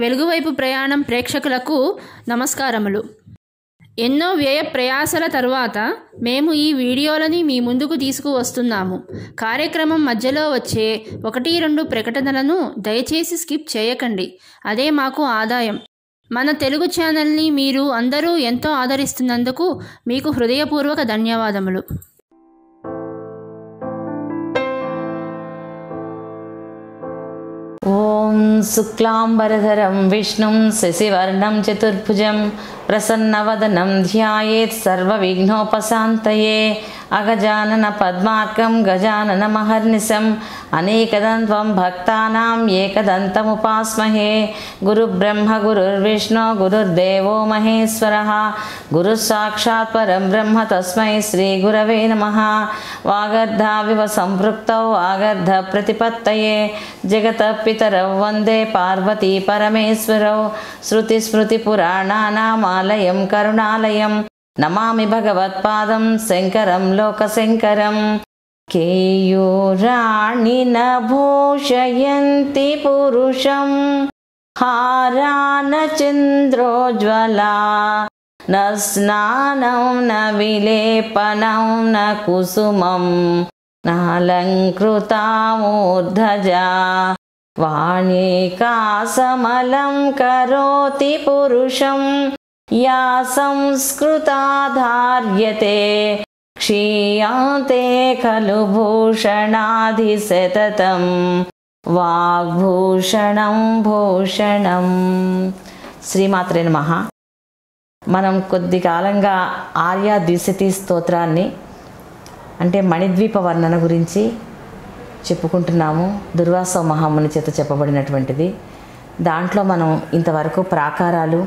వెలుగువైపు ప్రయాణం ప్రేక్షకులకు నమస్కారములు. ఎన్నో వ్యయ ప్రయాసల తర్వాత మేము ఈ వీడియోలని మీ ముందుకు తీసుకువస్తున్నాము. కార్యక్రమం మధ్యలో వచ్చే 1-2 ప్రకటనలను దయచేసి స్కిప్ చేయకండి, అదే మాకు ఆదాయం. మన తెలుగు ఛానల్ని మీరు అందరూ ఎంతో ఆదరిస్తున్నందుకు మీకు హృదయపూర్వక ధన్యవాదములు. శుక్లాంబరధరం విష్ణుం శశివర్ణం చతుర్భుజం ప్రసన్నవదనం ధ్యాయేత్ సర్వవిఘ్నోపశాంతయే అగజానన పద్మార్కం గజానన మహర్నిశం అనేకదంత్వం భక్తానాం ఏకదంతముపాస్మహే గురుబ్రహ్మ గురుర్విష్ణు గురుర్దేవో మహేశ్వరః గురుస్సాక్షాత్ పరం బ్రహ్మ తస్మై శ్రీ గురవే నమః వాగర్ధావివ సంపృక్తౌ వాగర్ధ ప్రతిపత్తయే జగత పితరౌ వందే పార్వతీ పరమేశ్వరౌ శృతి స్మృతి పురాణానామాలయం కరుణాలయం నమామి భగవత్పాదం శంకరం లోకశంకరం. కేయూరాణి నభూషయంతి పురుషం హారాన చంద్రోజ్వలా న స్నానం న విలేపనం న కుసుమం నాలంకృతా మూర్ధజా వాణీ కాసమలం కరోతి పురుషం या संस्कृता धार्यते क्षीयते खलु भूषणाधि सततं वाग्भूषणं भूषणं. श्रीमात्रे नमः. మనం కొద్ది కాలంగా ఆర్య ద్విశతి స్తోత్రాన్ని అంటే మణిద్వీప వర్ణన గురించి చెప్పుకుంటున్నాము. దుర్వాస మహాముని చేత చెప్పబడినటువంటిది. దాంట్లో మనం ఇంతవరకు ప్రాకారాలు,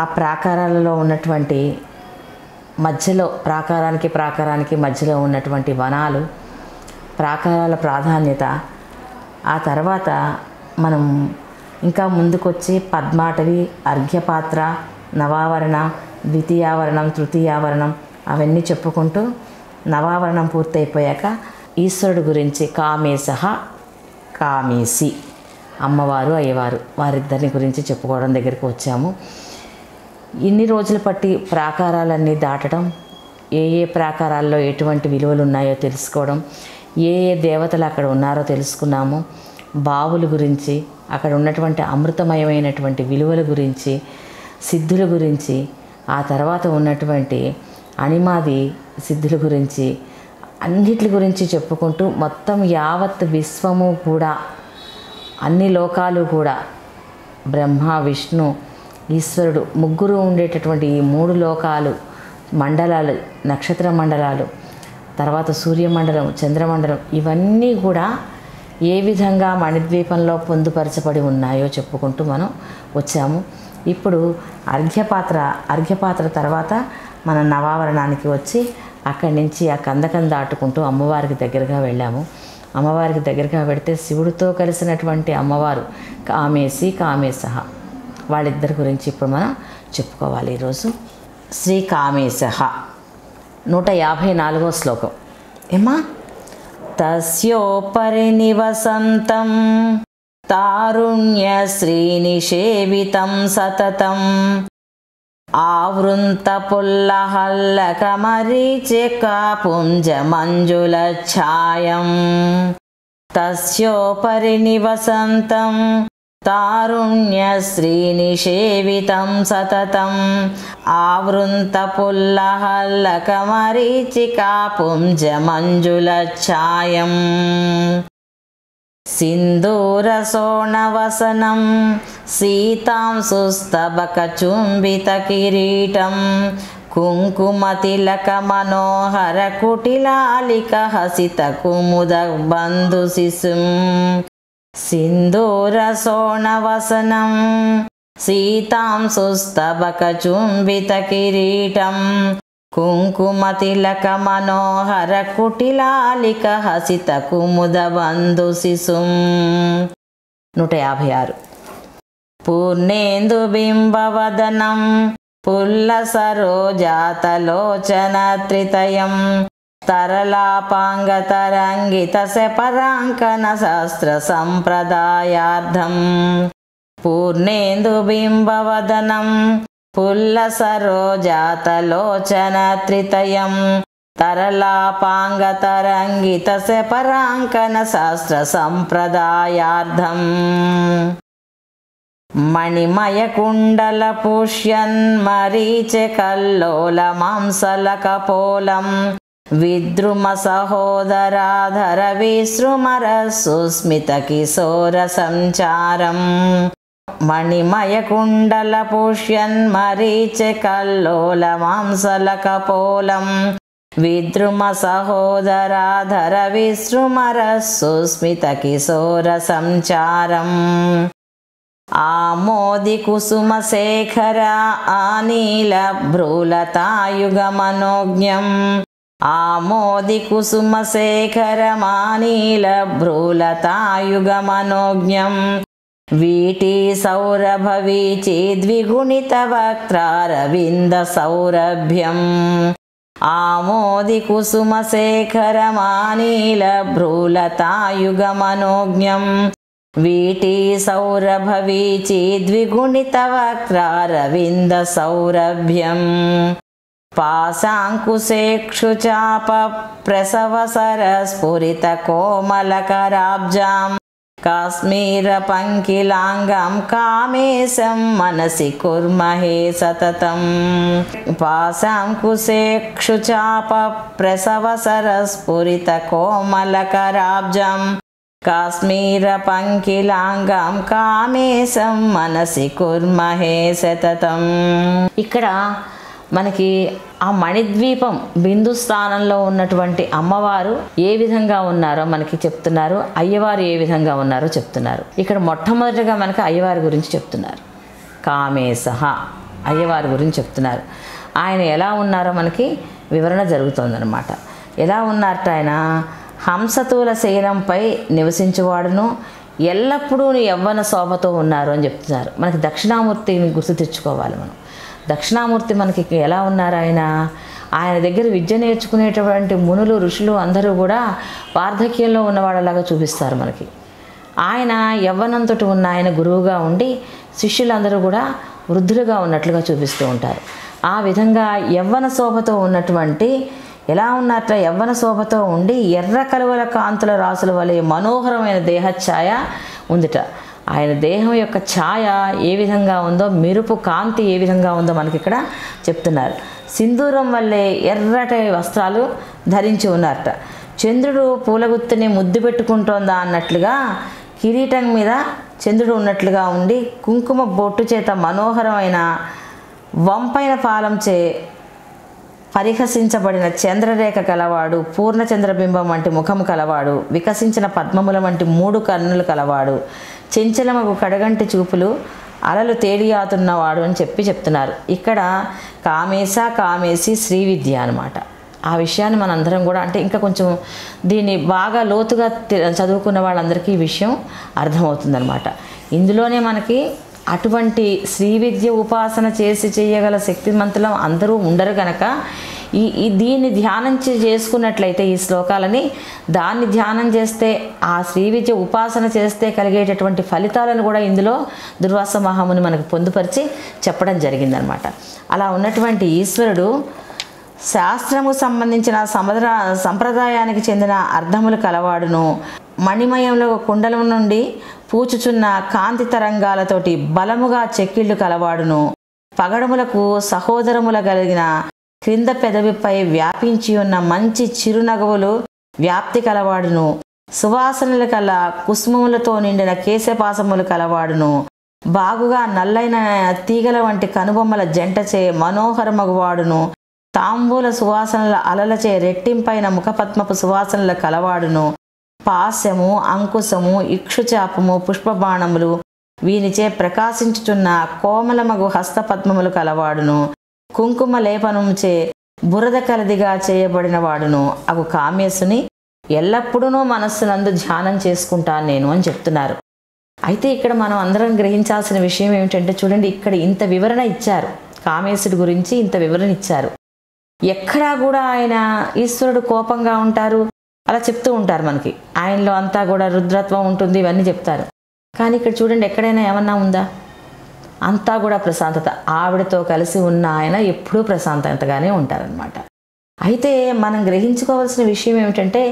ఆ ప్రాకారాలలో ఉన్నటువంటి మధ్యలో ప్రాకారానికి మధ్యలో ఉన్నటువంటి వనాలు, ప్రాకారాల ప్రాధాన్యత, ఆ తర్వాత మనం ఇంకా ముందుకొచ్చి పద్మాటవి, అర్ఘ్యపాత్ర, నవావరణ, ద్వితీయావరణం, తృతీయావరణం అవన్నీ చెప్పుకుంటూ నవావరణం పూర్తయిపోయాక ఈశ్వరుడు గురించి కామేశ కామేసి అమ్మవారు అయ్యవారు వారిద్దరిని గురించి చెప్పుకోవడం దగ్గరికి వచ్చాము. ఇన్ని రోజులు పట్టి ప్రాకారాలన్నీ దాటడం, ఏ ఏ ప్రాకారాల్లో ఎటువంటి విలువలు ఉన్నాయో తెలుసుకోవడం, ఏ ఏ దేవతలు అక్కడ ఉన్నారో తెలుసుకున్నాము. బావుల గురించి, అక్కడ ఉన్నటువంటి అమృతమయమైనటువంటి విలువల గురించి, సిద్ధుల గురించి, ఆ తర్వాత ఉన్నటువంటి అణిమాది సిద్ధుల గురించి, అన్నిటి గురించి చెప్పుకుంటూ మొత్తం యావత్ విశ్వము కూడా, అన్ని లోకాలు కూడా, బ్రహ్మ, విష్ణు, ఈశ్వరుడు ముగ్గురు ఉండేటటువంటి ఈ 3 లోకాలు, మండలాలు, నక్షత్ర మండలాలు, తర్వాత సూర్యమండలం, చంద్రమండలం, ఇవన్నీ కూడా ఏ విధంగా మణిద్వీపంలో పొందుపరచబడి ఉన్నాయో చెప్పుకుంటూ మనం వచ్చాము. ఇప్పుడు అర్ఘ్యపాత్ర తర్వాత మన నవావరణానికి వచ్చి అక్కడి నుంచి ఆ కందకం దాటుకుంటూ అమ్మవారికి దగ్గరగా వెళ్ళాము. అమ్మవారికి దగ్గరగా వెళితే శివుడితో కలిసినటువంటి అమ్మవారు కామేసి కామేశః వాళ్ళిద్దరి గురించి ఇప్పుడు మనం చెప్పుకోవాలి ఈరోజు. శ్రీ కామేశః 154వ శ్లోకం. ఏమా తస్యోపరి నివసంతం తారుణ్య శ్రీనిషేవితం సతతం ఆవృంత పుల్లహల్లక మరీచిక పుంజ మంజుల ఛాయం తస్యోపరి నివసంతం తారుణ్య శ్రీనిషేవితం సతతం ఆవృంత పుల్లహల్లక మరీచికా పుంజ మంజుల ఛాయం సింధూర సోణవసనం సీతాం సుస్తబక చుంబిత కిరీటం కుంకుమతిలక మనోహర కుటిలాలిక హసిత కుముద బంధు శిశుం సింధూర సోణవసనం సీతాం సుస్తబక చుంబిత కిరీటం కుంకుమతిలక మనోహర కుటిలాలిక హసిత కుముద బంధు శిశుం. 156 పూర్ణేందు బింబవదనం పుల్ల సరోజాతలోచన త్రితయం తరలాపాంగతరంగిత శపరాంకన శాస్త్ర సంప్రదాయార్థం పూర్ణేందుబింబవదనం పుల్ల సరోజాతలోచన త్రితయం తరలాపాంగ తరంగిత శపరాంకన శాస్త్ర సంప్రదాయార్థం మణిమయ కుండల పుష్యన్మరీచ కల్లోల మాంసల కపోలం విద్రుమ సహోదరాధర విశ్రుమర సుస్మిత కిశోర సంచారం మణిమయ కుండల పుష్యన్మరీచ కల్లోల మాంసల కపోలం విద్రుమ సహోదరాధర విశ్రుమర సుస్మిత కిశోర సంచారం ఆమోది కుసుమ శేఖర ఆనీల భ్రూలతాయుగ మనోజ్ఞం ఆమోది కుసుమ శేఖర మానీల భ్రూలతాయుగ మనోజ్ఞం వీటి సౌరభ వీచి ద్విగుణిత వక్త్రారవింద సౌరభ్యం ఆమోది కుసుమ శేఖర మానీల భ్రూలతాయుగ మనోజ్ఞం వీటి సౌరభ వీచి ద్విగుణిత వక్త్రారవింద సౌరభ్యం పాశాంకుశేక్షు చాప ప్రసవసర స్ఫురిత కోమలకరాబ్జాం కాశ్మీర పంకిలాంగం కామేశం మనసి కుర్మహే సతతం పాశాంకుశేక్షు చాప ప్రసవసర స్ఫురిత కోమలకరాబ్జాం కాశ్మీర పంకిలాంగం కామేశం మనసి కుర్మహే సతతం. ఇక్కడ మనకి ఆ మణిద్వీపం బిందు స్థానంలో ఉన్నటువంటి అమ్మవారు ఏ విధంగా ఉన్నారో మనకి చెప్తున్నారు, అయ్యవారు ఏ విధంగా ఉన్నారో చెప్తున్నారు. ఇక్కడ మొట్టమొదటిగా మనకి అయ్యవారి గురించి చెప్తున్నారు. కామేశః అయ్యవారి గురించి చెప్తున్నారు. ఆయన ఎలా ఉన్నారో మనకి వివరణ జరుగుతుందన్నమాట. ఎలా ఉన్నారట ఆయన? హంసతూల శైలంపై నివసించేవాడును, ఎల్లప్పుడూ యవ్వన శోభతో ఉన్నారు అని చెప్తున్నారు. మనకి దక్షిణామూర్తిని గుర్తు తెచ్చుకోవాలి మనం. దక్షిణామూర్తి మనకి ఎలా ఉన్నారు? ఆయన దగ్గర విద్య నేర్చుకునేటటువంటి మునులు ఋషులు అందరూ కూడా వార్ధక్యంలో ఉన్నవాడలాగా చూపిస్తారు మనకి. ఆయన యవ్వనంతో ఉన్న ఆయన గురువుగా ఉండి శిష్యులందరూ కూడా వృద్ధులుగా ఉన్నట్లుగా చూపిస్తూ ఉంటారు. ఆ విధంగా యవ్వన శోభతో ఉన్నటువంటి ఎలా ఉన్నట్ల యవ్వన శోభతో ఉండి ఎర్ర కలువల కాంతుల రాసుల వలె మనోహరమైన దేహఛాయ ఉందిట. ఆయన దేహం యొక్క ఛాయ ఏ విధంగా ఉందో, మెరుపు కాంతి ఏ విధంగా ఉందో మనకి ఇక్కడ చెప్తున్నారు. సింధూరం వల్లే ఎర్రటి వస్త్రాలు ధరించి ఉన్నారట. చంద్రుడు పూలగుత్తిని ముద్దు పెట్టుకుంటోందా అన్నట్లుగా కిరీటం మీద చంద్రుడు ఉన్నట్లుగా ఉండి కుంకుమ బొట్టు చేత మనోహరమైన వంపైన పాలంచే పరిహసించబడిన చంద్రరేఖ కలవాడు, పూర్ణచంద్రబింబం వంటి ముఖము కలవాడు, వికసించిన పద్మముల వంటి మూడు కన్నులు కలవాడు, చెంచలమగు కడగంటి చూపులు, అలలు తేలియాతున్నవాడు అని చెప్తున్నారు. ఇక్కడ కామేశ కామేశి శ్రీ విద్య అనమాట. ఆ విషయాన్ని మనందరం కూడా అంటే ఇంకా కొంచెం దీన్ని బాగా లోతుగా చదువుకున్న వాళ్ళందరికీ ఈ విషయం అర్థమవుతుందనమాట. ఇందులోనే మనకి అటువంటి శ్రీ విద్య ఉపాసన చేయగల శక్తిమంతులం అందరూ ఉండరు కనుక ఈ దీన్ని ధ్యానం చేసుకున్నట్లయితే ఈ శ్లోకాలని దాన్ని ధ్యానం చేస్తే ఆ శ్రీ విద్య ఉపాసన చేస్తే కలిగేటటువంటి ఫలితాలను కూడా ఇందులో దుర్వాస మహాముని మనకు పొందుపరిచి చెప్పడం జరిగిందనమాట. అలా ఉన్నటువంటి ఈశ్వరుడు శాస్త్రము సంబంధించిన సంప్రదాయానికి చెందిన అర్థములు కలవాడును, మణిమయంలో కుండలం నుండి పూచుచున్న కాంతి తరంగాలతోటి బలముగా చెక్కిళ్ళు కలవాడును, పగడములకు సహోదరముల కలిగిన క్రింద పెదవిపై వ్యాపించి ఉన్న మంచి చిరునగవులు వ్యాప్తి కలవాడును, సువాసనలు కల కుసుమములతో నిండిన కేశపాసములు కలవాడును, బాగుగా నల్లైన తీగల వంటి కనుబొమ్మల జంటచే మనోహరమగువాడును, తాంబూల సువాసనల అలలచే రెట్టింపైన ముఖపద్మపు సువాసనల కలవాడును, పాశము అంకుశము ఇక్షుచాపము పుష్పబాణములు వీనిచే ప్రకాశించుచున్న కోమలమగు హస్తపద్మములు కలవాడును, కుంకుమ లేపనంచే బురద కలదిగా చేయబడిన వాడును అగు కామేశుని ఎల్లప్పుడూ మనస్సునందు ధ్యానం చేసుకుంటాను నేను అని చెప్తున్నారు. అయితే ఇక్కడ మనం అందరం గ్రహించాల్సిన విషయం ఏమిటంటే, చూడండి ఇక్కడ ఇంత వివరణ ఇచ్చారు, కామేశుడి గురించి ఇంత వివరణ ఇచ్చారు. ఎక్కడా కూడా ఆయన ఈశ్వరుడు కోపంగా ఉంటారు అలా చెప్తూ ఉంటారు మనకి. ఆయనలో అంతా కూడా రుద్రత్వం ఉంటుంది, ఇవన్నీ చెప్తారు. కానీ ఇక్కడ చూడండి ఎక్కడైనా ఏమన్నా ఉందా? అంతా కూడా ప్రశాంతత. ఆవిడతో కలిసి ఉన్న ఆయన ఎప్పుడూ ప్రశాంతతగానే ఉంటారనమాట. అయితే మనం గ్రహించుకోవాల్సిన విషయం ఏమిటంటే,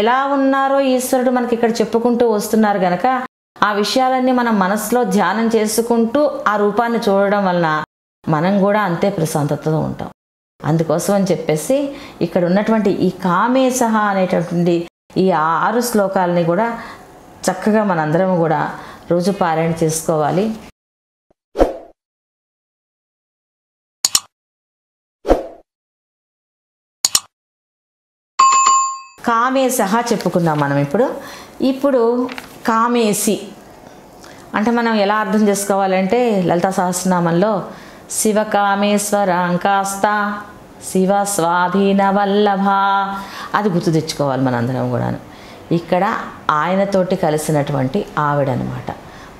ఎలా ఉన్నారో ఈశ్వరుడు మనకి ఇక్కడ చెప్పుకుంటూ వస్తున్నారు గనక ఆ విషయాలన్నీ మనం మనసులో ధ్యానం చేసుకుంటూ ఆ రూపాన్ని చూడడం వలన మనం కూడా అంతే ప్రశాంతతతో ఉంటాం. అందుకోసం అని చెప్పేసి ఇక్కడ ఉన్నటువంటి ఈ కామేశః అనేటటువంటి ఈ 6 శ్లోకాలని కూడా చక్కగా మనందరం కూడా రోజు పారాయణ చేసుకోవాలి. కామేశః చెప్పుకున్నాం మనం. ఇప్పుడు కామేసి అంటే మనం ఎలా అర్థం చేసుకోవాలంటే, లలితా సహస్రనామంలో శివ కామేశ్వరాంకాస్త శివ స్వాధీన వల్లభ అది గుర్తు తెచ్చుకోవాలి మనందరం కూడాను. ఇక్కడ ఆయనతోటి కలిసినటువంటి ఆవిడనమాట.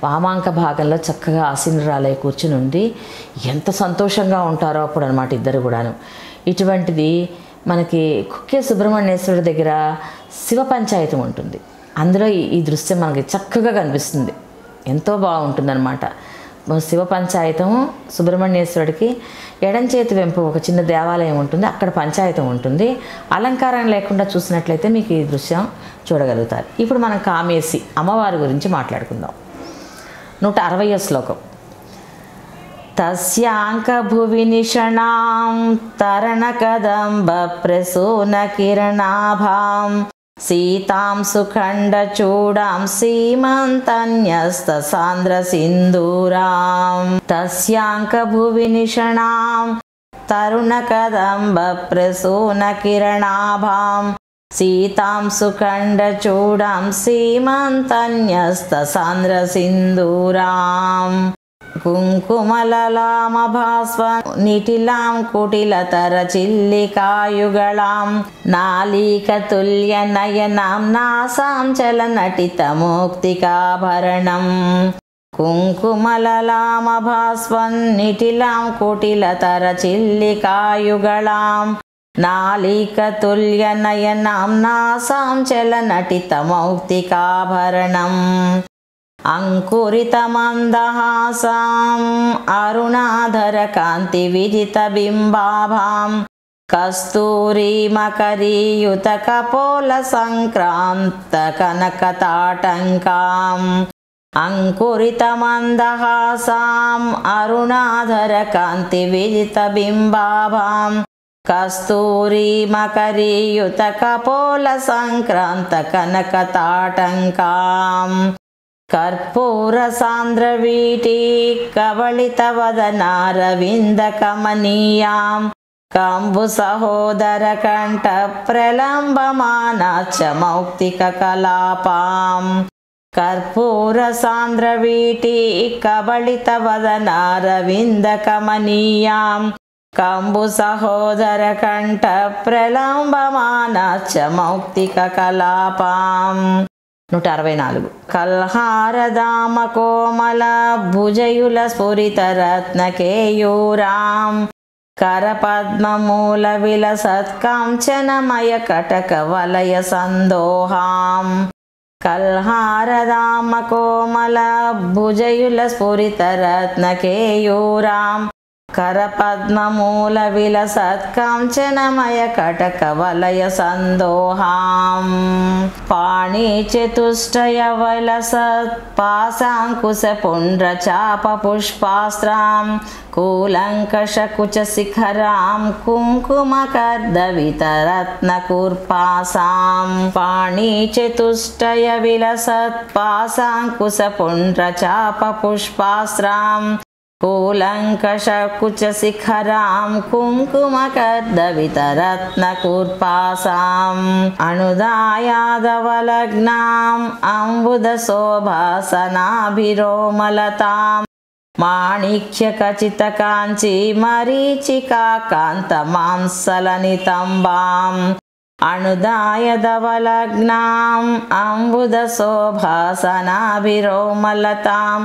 వామాంక భాగంలో చక్కగా ఆసీనురాలై కూర్చుని ఉండి ఎంత సంతోషంగా ఉంటారో అప్పుడు అనమాట ఇద్దరు కూడాను. ఇటువంటిది మనకి కుక్కే సుబ్రహ్మణ్యేశ్వరుడి దగ్గర శివ పంచాయతీ ఉంటుంది. అందులో ఈ దృశ్యం మనకి చక్కగా కనిపిస్తుంది, ఎంతో బాగుంటుందన్నమాట. శివ పంచాయతము సుబ్రహ్మణ్యేశ్వరుడికి ఎడం చేతి వెంపు ఒక చిన్న దేవాలయం ఉంటుంది, అక్కడ పంచాయతం ఉంటుంది. అలంకారం లేకుండా చూసినట్లయితే మీకు ఈ దృశ్యం చూడగలుగుతారు. ఇప్పుడు మనం కామేసి అమ్మవారి గురించి మాట్లాడుకుందాం. 160వ శ్లోకం. తస్యాంకభువి నిషణాం తరణకదంబ ప్రసూన కిరణాభాం సీతాం సుఖండచూడాం సీమంతన్యస్త సాంద్ర సింధూరాం తస్యాంకభువి నిషణాం తరుణకదంబ ప్రసూన కిరణాభాం సీతాం సుఖండచూడాం సీమంతన్యస్త సాంద్ర సింధూరాం కుంకుమలలామభాస్వ నిటిలాం కుటిలతర చిల్లికాయుగళాం నాళీకతుల్య నయనాం నాసాం చలనటిత మౌక్తికాభరణం కుంకుమలలామభాస్వ నిటిలాం కుటిలతర చిల్లికాయుగళాం నాళీకతుల్య నయనాం నాసాం చలనటిత మౌక్తికాభరణం అంకురితమందహాసాం అరుణాధర కాంతి విజిత బింబాభాం కస్తూరీ మకరీయుత కపోల సంక్రాంత కనకతాటంకాం అంకురితమందహాసాం అరుణాధర కాంతి విజిత బింబాభాం కస్తూరీ మకరీయుత కపోల సంక్రాంత కనకతాటంకాం కర్పూర సాంద్రవీటీ కవళితవదనారవింద కమనీయాం కంబు సహోదర కంఠ ప్రలంబమానాచ మౌక్తిక కలాపాం కర్పూర సాంద్రవీటీ కవళితవదనారవింద కమనీయాం కంబు సహోదర కంఠ ప్రలంబమానాచ మౌక్తిక కలాపాం 164. కల్హారధామ కోమల భుజయుల స్ఫురిత రత్నకేయూరాం కరపద్మమూల విలసత్కాంచనమయ కటక వలయ సందోహాం కల్హారధామ కోమల భుజయుల స్ఫురిత రత్నకేయూరాం కరపద్మమూల విలసత్కాంచనమయ కటక వలయ సందోహాం పాణి చతుష్టయ వలసత్ పాశాంకుశ పుండ్ర చాప పుష్పాస్త్రాం కూలంకష కుచ శిఖరాం కుంకుమ కర్దవిత రత్న కూర్పాసాం పాణి చతుష్టయ విలసత్ పాశాంకుశ పుండ్ర చాప పుష్పాస్త్రాం కూలంకషకుచశిఖరాం కుంకుమకర్దవితరత్నకూర్పాసాం అనుదాయాదవలగ్నాం అంబుదశోభాసనాభిరోమలతాం మాణిక్యకచితకాంచీ మరీచికాకాంతమాంసలనితంబాం అనుదాయదవలగ్నాం అంబుదశోభాసనాభిరోమలతాం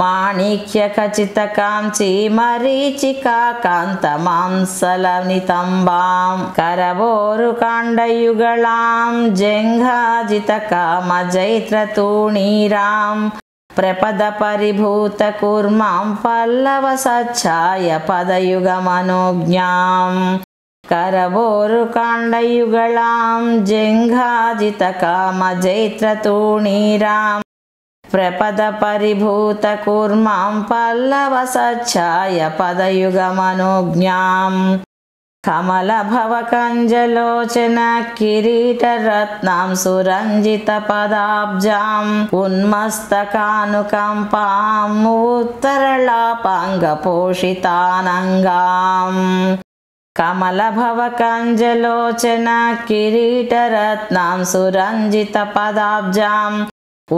మాణిక్యకచితకాంచి మరీచికా కాంతమాంసలనితంబాం కరవోరు కాండయుగళాం జంఘాజితకామజైత్రతూణీరాం ప్రపద పరిభూత కూర్మాం పల్లవ సచ్ఛాయ పదయుగమనోజ్ఞాం కరవోరు కాండయుగళాం జంఘాజితకామజైత్రతూణీరాం ప్రపద పరిభూత కూర్మాం పల్లవ సచ్ఛాయ పదయుగమనోజ్ఞాం కమల భవకంజలోచన కిరీట రత్నాం సురంజిత పదాబ్జాం ఉన్మస్తకానుకంపాం ఉత్తరలాపాంగ పోషితానంగాం కమల భవకంజలోచన కిరీట రత్నాం సురంజిత పదాబ్జాం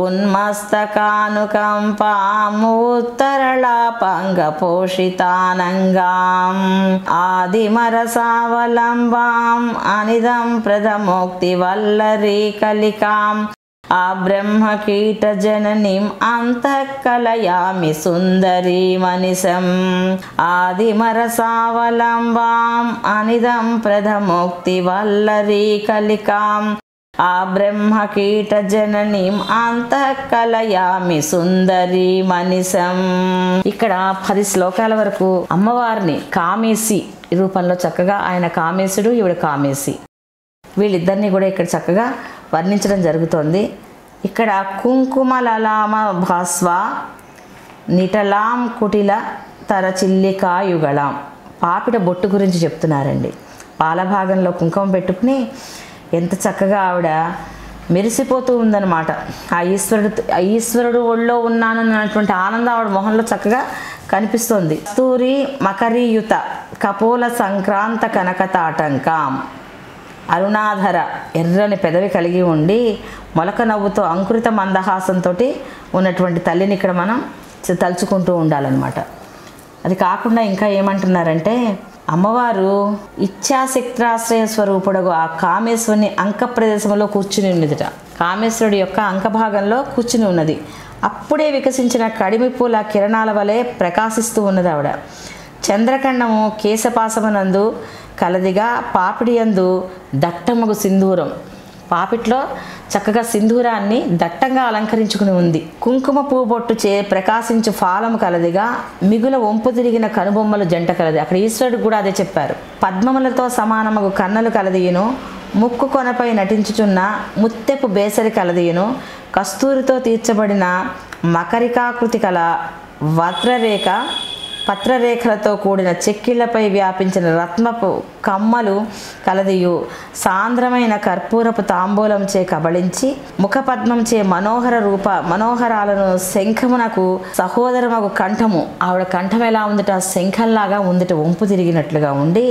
ఉన్మస్తకానుకంపాం ఉత్తరలాపాంగపోషితానంగాం ఆదిమరసావలంబాం అనిదం ప్రదమోక్తివల్లరీకలికాం ఆబ్రహ్మకీటజననీం అంతఃకలయామి సుందరీమనిశం ఆదిమరసావలంబాం అనిదం ప్రదమోక్తివల్లరీకలికాం ఆ బ్రహ్మకీట జననీం అంతఃకలయామి సుందరీ మనిసం. ఇక్కడ 10 శ్లోకాల వరకు అమ్మవారిని కామేసి రూపంలో చక్కగా ఆయన కామేశుడు, ఈవిడ కామేసి, వీళ్ళిద్దరినీ కూడా ఇక్కడ చక్కగా వర్ణించడం జరుగుతోంది. ఇక్కడ కుంకుమ లలామ భాస్వ నిటలాం కుటిల తరచిల్లికాయుగళాం పాపిట బొట్టు గురించి చెప్తున్నారండి. పాలభాగంలో కుంకుమ పెట్టుకుని ఎంత చక్కగా ఆవిడ మెరిసిపోతూ ఉందన్నమాట. ఆ ఈశ్వరుడు ఒళ్ళో ఉన్నానన్నటువంటి ఆనందం ఆవిడ మొహంలో చక్కగా కనిపిస్తోంది. కస్తూరి మకరీయుత కపోల సంక్రాంత కనకతాటంకాం అరుణాధర ఎర్రని పెదవి కలిగి ఉండి మొలక నవ్వుతో అంకురిత మందహాసంతో ఉన్నటువంటి తల్లిని ఇక్కడ మనం తలుచుకుంటూ ఉండాలన్నమాట. అది కాకుండా ఇంకా ఏమంటున్నారంటే అమ్మవారు ఇచ్ఛాశక్తాశ్రయ స్వరూపుడగు ఆ కామేశ్వరుని అంక ప్రదేశంలో కూర్చుని ఉన్నదిట. కామేశ్వరుడి యొక్క అంకభాగంలో కూర్చుని ఉన్నది. అప్పుడే వికసించిన కడిమిపూల కిరణాల వలె ప్రకాశిస్తూ ఉన్నది ఆవిడ. చంద్రఖండము కేశపాశమునందు కలదిగా పాపిడియందు దట్టముగు సింధూరం, పాపిట్లో చక్కగా సింధూరాన్ని దట్టంగా అలంకరించుకుని ఉంది. కుంకుమ పూబొట్టు చే ప్రకాశించు ఫాలము కలదిగా మిగుల వంపు తిరిగిన కనుబొమ్మలు జంట కలది. అక్కడ ఈశ్వరుడు కూడా అదే చెప్పారు. పద్మములతో సమానముగు కన్నులు కలదియును, ముక్కు కొనపై నటించుచున్న ముత్తెపు బేసరి కలదియును, కస్తూరితో తీర్చబడిన మకరికాకృతి కల పత్రరేఖలతో కూడిన చెక్కిళ్లపై వ్యాపించిన రత్నపు కమ్మలు కలదియు, సాంద్రమైన కర్పూరపు తాంబూలంచే కబళించి ముఖపద్మంచే మనోహరాలను శంఖమునకు సహోదరమగు కంఠము, ఆవిడ కంఠం ఎలా ఉందిట, శంఖంలాగా ఉందిట, వంపు తిరిగినట్లుగా ఉండి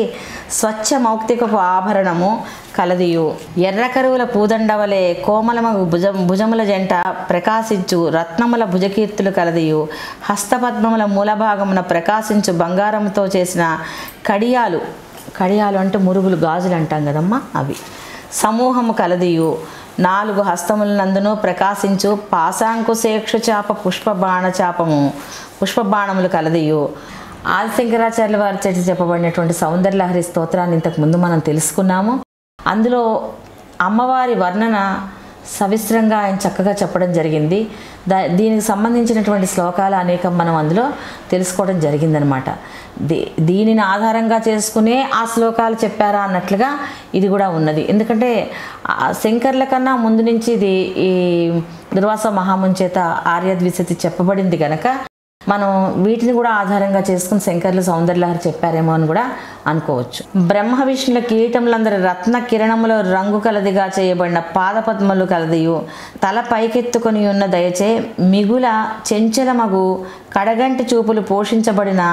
స్వచ్ఛ మౌక్తికపు ఆభరణము కలదియు, ఎర్రకరువుల పూదండవలే కోమలమగు భుజముల జంట ప్రకాశించు రత్నముల భుజకీర్తులు కలదియు, హస్తపద్మముల మూలభాగమున ప్రకాశించు బంగారంతో చేసిన కడియాలు అంటే మురుగులు, గాజులు అంటాం కదమ్మా, అవి సమూహము కలదియు, 4 హస్తములందును ప్రకాశించు పాశాంకుశేక్షుచాప పుష్పబాణములు కలదియు. ఆది శంకరాచార్యుల వారి చేత చెప్పబడినటువంటి సౌందర్యలహరి స్తోత్రాన్ని ఇంతకుముందు మనం తెలుసుకున్నాము. అందులో అమ్మవారి వర్ణన సవిస్తరంగా ఆయన చక్కగా చెప్పడం జరిగింది. దీనికి సంబంధించినటువంటి శ్లోకాలు అనేకం మనం అందులో తెలుసుకోవడం జరిగిందనమాట. దీనిని ఆధారంగా చేసుకునే ఆ శ్లోకాలు చెప్పారా అన్నట్లుగా ఇది కూడా ఉన్నది. ఎందుకంటే శంకర్ల కన్నా ముందు నుంచి ఇది ఈ దుర్వాస మహాముని చేత ఆర్య ద్విశతి చెప్పబడింది కనుక మనం వీటిని కూడా ఆధారంగా చేసుకుని శంకర్లు సౌందర్యలహరి చెప్పారేమో అని కూడా అనుకోవచ్చు. బ్రహ్మ విష్ణుల కిరీటములందరి రత్న కిరణములో రంగు కలదిగా చేయబడిన పాదపద్మలు కలదియు, తల పైకెత్తుకొని ఉన్న దయచే మిగుల చెంచలమగు కడగంటి చూపులు పోషించబడిన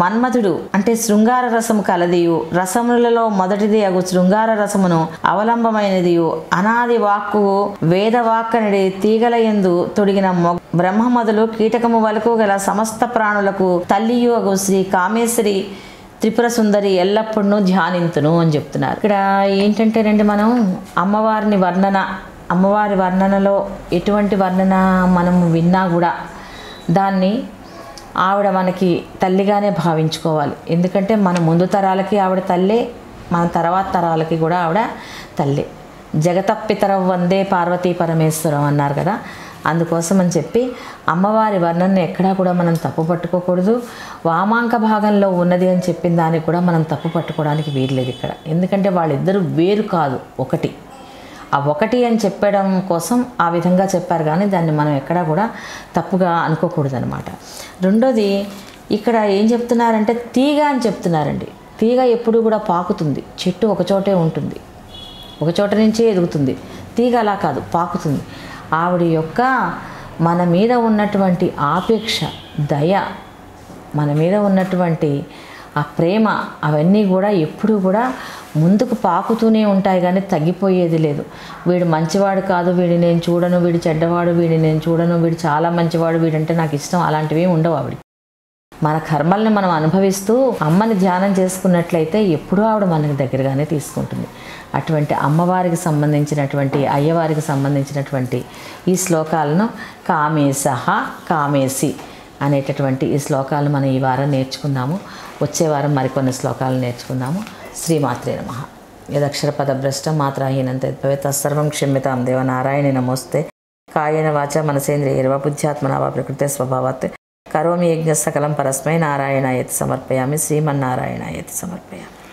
మన్మధుడు అంటే శృంగార రసము కలదియు, రసములలో మొదటిది అగు శృంగార రసమును అవలంబమైనదియు, అనాది వాక్కు వేదవాక్కనుడి తీగలయందు తొడిగిన బ్రహ్మ మొదలు కీటకము వలకు గల సమస్త ప్రాణులకు తల్లియు అగు శ్రీ కామేశ్వరి త్రిపుర సుందరి ఎల్లప్పుడూ ధ్యానింతును అని చెప్తున్నారు. ఇక్కడ ఏంటంటేనండి, మనం అమ్మవారి వర్ణనలో ఎటువంటి వర్ణన మనం విన్నా కూడా దాన్ని ఆవిడ మనకి తల్లిగానే భావించుకోవాలి. ఎందుకంటే మన ముందు తరాలకి ఆవిడ తల్లే, మన తర్వాత తరాలకి కూడా ఆవిడ తల్లే. జగతప్పితరం వందే పార్వతీ పరమేశ్వరం అన్నారు కదా, అందుకోసం అని చెప్పి అమ్మవారి వర్ణనను ఎక్కడా కూడా మనం తప్పు పట్టుకోకూడదు. వామాంక భాగంలో ఉన్నది అని చెప్పిన దానికి కూడా మనం తప్పు పట్టుకోవడానికి వీల్లేదు ఇక్కడ, ఎందుకంటే వాళ్ళిద్దరూ వేరు కాదు, ఒకటి. ఆ ఒకటి అని చెప్పడం కోసం ఆ విధంగా చెప్పారు, కానీ దాన్ని మనం ఎక్కడా కూడా తప్పుగా అనుకోకూడదు అనమాట. రెండోది, ఇక్కడ ఏం చెప్తున్నారంటే తీగ అని చెప్తున్నారండి. తీగ ఎప్పుడూ కూడా పాకుతుంది, చెట్టు ఒకచోటే ఉంటుంది, ఒకచోట నుంచే ఎదుగుతుంది. తీగ అలా కాదు, పాకుతుంది. ఆవిడ యొక్క మన మీద ఉన్నటువంటి ఆపేక్ష, దయ, మన మీద ఉన్నటువంటి ఆ ప్రేమ, అవన్నీ కూడా ఎప్పుడూ కూడా ముందుకు పాకుతూనే ఉంటాయి, కానీ తగ్గిపోయేది లేదు. వీడు మంచివాడు కాదు, వీడిని నేను చూడను, వీడు చెడ్డవాడు, వీడిని నేను చూడను, వీడు చాలా మంచివాడు, వీడంటే నాకు ఇష్టం, అలాంటివి ఉండవు ఆవిడ. మన కర్మల్ని మనం అనుభవిస్తూ అమ్మని ధ్యానం చేసుకున్నట్లయితే ఎప్పుడూ ఆవిడ మనకు దగ్గరగానే తీసుకుంటుంది. అటువంటి అమ్మవారికి సంబంధించినటువంటి, అయ్యవారికి సంబంధించినటువంటి ఈ శ్లోకాలను కామేశః కామేసి అనేటటువంటి ఈ శ్లోకాలను మనం ఈ వారం నేర్చుకున్నాము. వచ్చే వారం మరికొన్ని శ్లోకాలు నేర్చుకుందాము. శ్రీమాత్రే నమః. యదక్షర పదభ్రష్ట మాత్రాహీనంత యద్భవేత్ తత్సర్వం క్షమ్యతాం దేవ నారాయణే నమోస్తే. కాయేన వాచా మనసేంద్రియైర్వా బుద్ధ్యాత్మనా వా ప్రకృతే స్వభావాత్ కరోమి యజ్ఞ సకలం పరస్మై నారాయణాయతి సమర్పయామి. శ్రీమన్నారాయణాయతి సమర్పయామి.